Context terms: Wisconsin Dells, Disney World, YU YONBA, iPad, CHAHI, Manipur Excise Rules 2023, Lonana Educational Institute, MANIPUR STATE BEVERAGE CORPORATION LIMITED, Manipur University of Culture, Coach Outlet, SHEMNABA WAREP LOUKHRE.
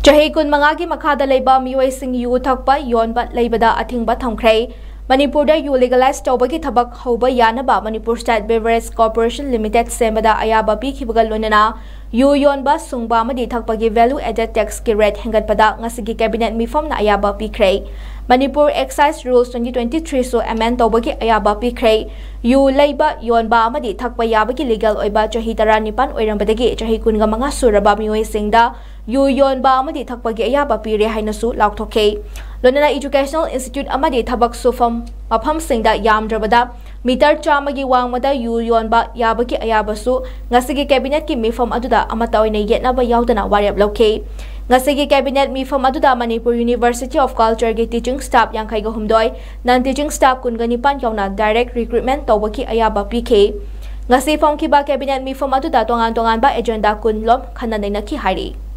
Chahe kun mangagi makada leba miway sing yu thakpa yon bat lebada ating batam kray. Manipurda yu legalize tobagi tabak hoba yanaba Manipur State Beverage Corporation Limited sembada ayaba pi kibagal lunana yu yon ba sungba madi thakpagi value added tax ki rate hengat pada ngasigi cabinet mifam na ayaba pi kray. Manipur Excise Rules 2023 so amend tobagi ayaba pi kray. Yu leba yon ba madi thakpa yabagi legal oiba chahi tara nipan oirambadagi chahi kun ga mga suraba miway singda yu yon ba amadi thakpagi ayaba pi re hainasu lauktoke. Lonana Educational Institute amadi thabak sufam mapham singda yamdrabada meter chamagi wangmada yu yonba yabagi ayabasu ngasigi cabinet ki mifam aduda amata oina yetnaba yaudana wareb lokhe ngasigi cabinet mifam aduda Manipur University of Culture ge teaching staff yangkai ga humdoi nan teaching staff kungani pan yauna direct recruitment tawaki ayaba pk ngasi phongkiba cabinet mifam aduda tongan ba agenda kun lom khananai na ki hairi